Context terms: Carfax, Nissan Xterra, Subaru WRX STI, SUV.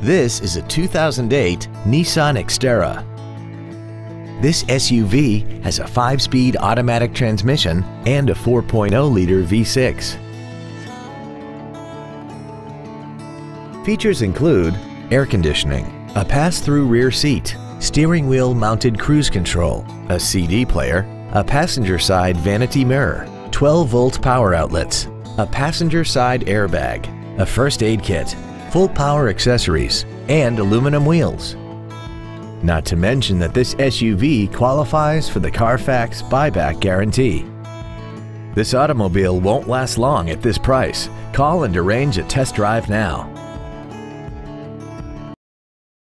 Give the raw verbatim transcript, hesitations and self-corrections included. This is a two thousand eight Nissan Xterra. This S U V has a five-speed automatic transmission and a four point oh liter V six. Features include air conditioning, a pass-through rear seat, steering wheel mounted cruise control, a C D player, a passenger side vanity mirror, twelve volt power outlets, a passenger side airbag, a first aid kit, full power accessories, and aluminum wheels. Not to mention that this S U V qualifies for the Carfax buyback guarantee. This automobile won't last long at this price. Call and arrange a test drive now.